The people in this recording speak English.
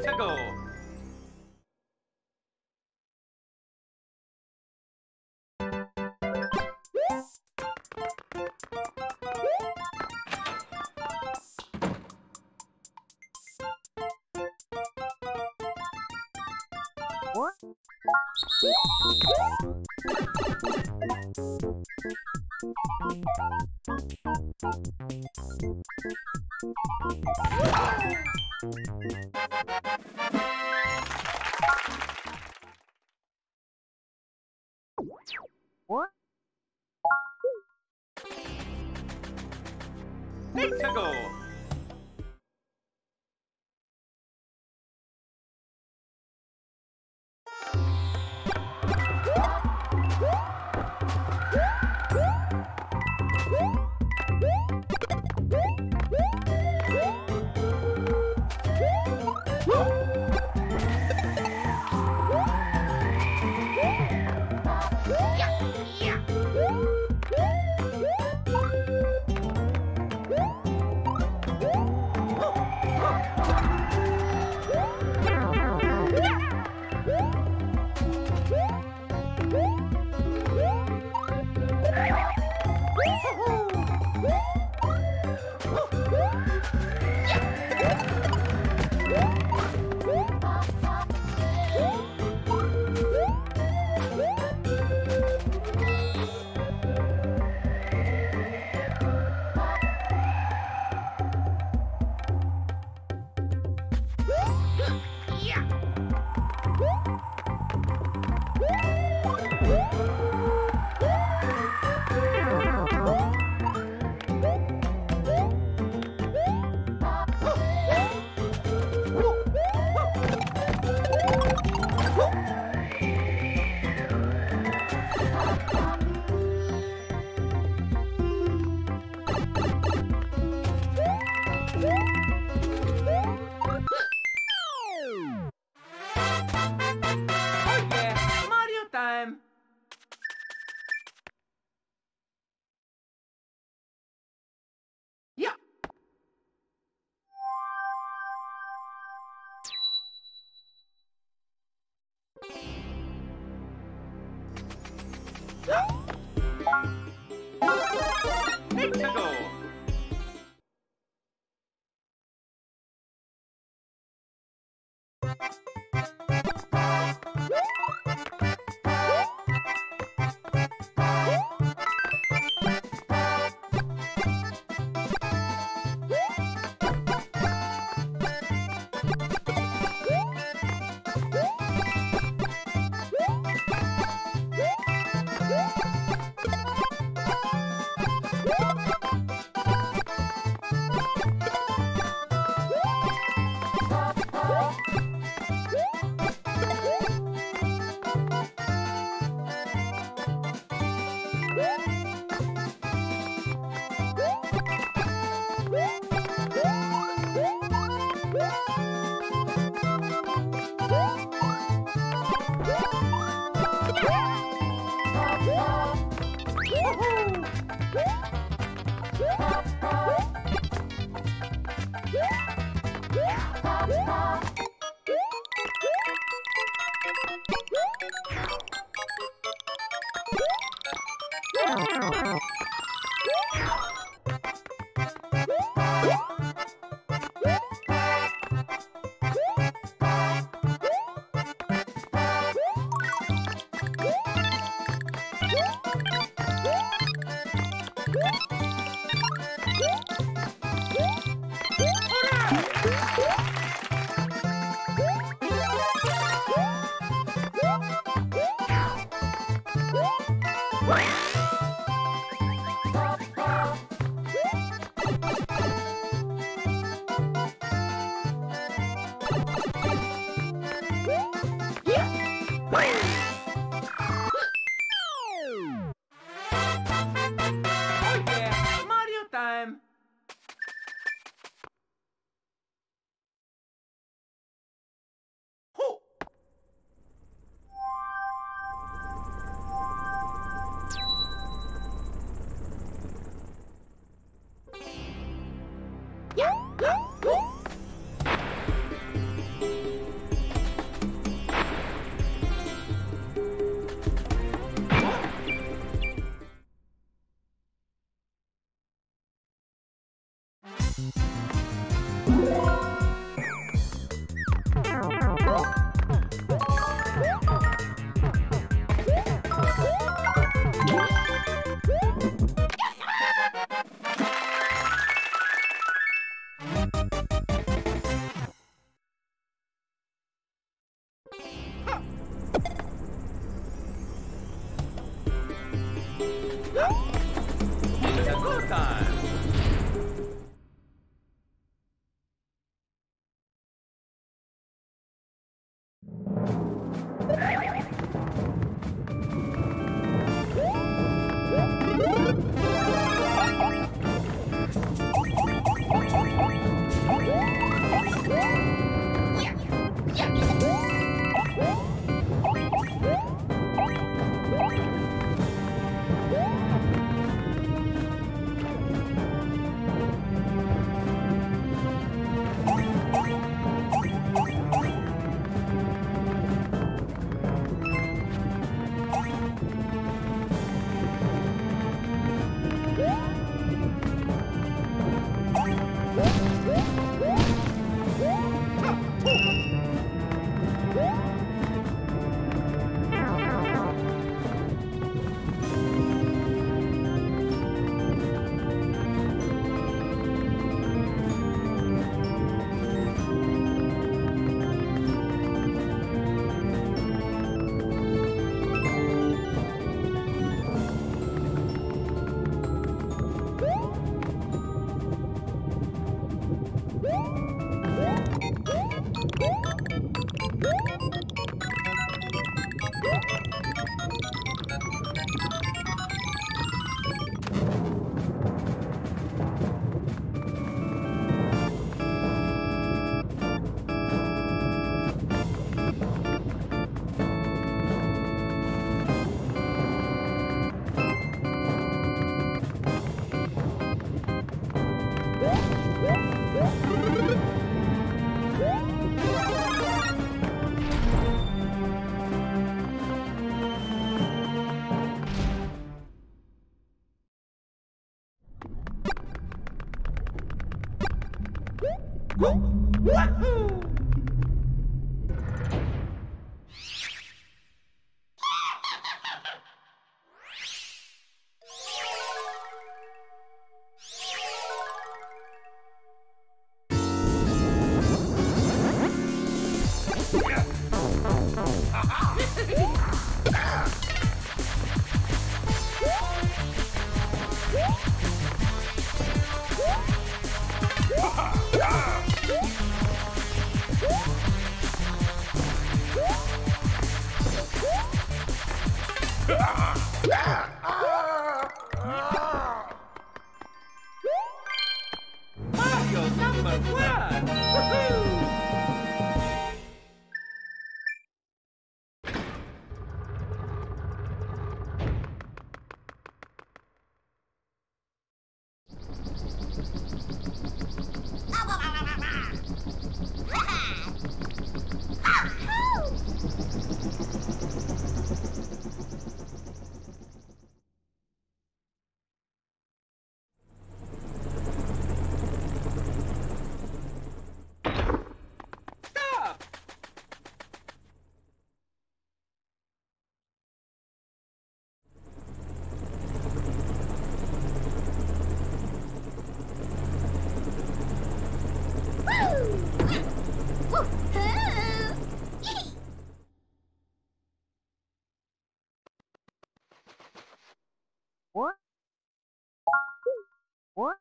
To go. What? What? Let's go. Let's go. Yeah. What?